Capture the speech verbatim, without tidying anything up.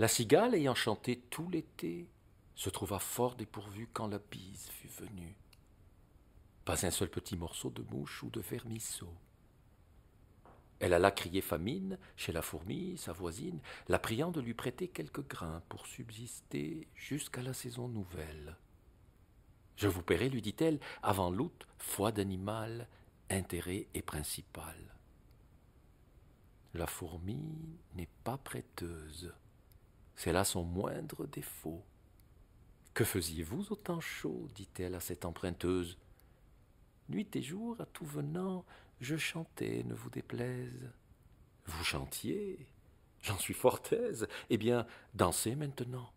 La cigale, ayant chanté tout l'été, se trouva fort dépourvue quand la bise fut venue. Pas un seul petit morceau de mouche ou de vermisseau. Elle alla crier famine chez la fourmi, sa voisine, la priant de lui prêter quelques grains pour subsister jusqu'à la saison nouvelle. « Je vous paierai, lui dit-elle, avant l'août, foi d'animal, intérêt et principal. » La fourmi n'est pas prêteuse. C'est là son moindre défaut. « Que faisiez-vous au temps chaud ? » dit-elle à cette emprunteuse. « Nuit et jour, à tout venant, je chantais, ne vous déplaise. »« Vous chantiez ? J'en suis fort aise. Eh bien, dansez maintenant. »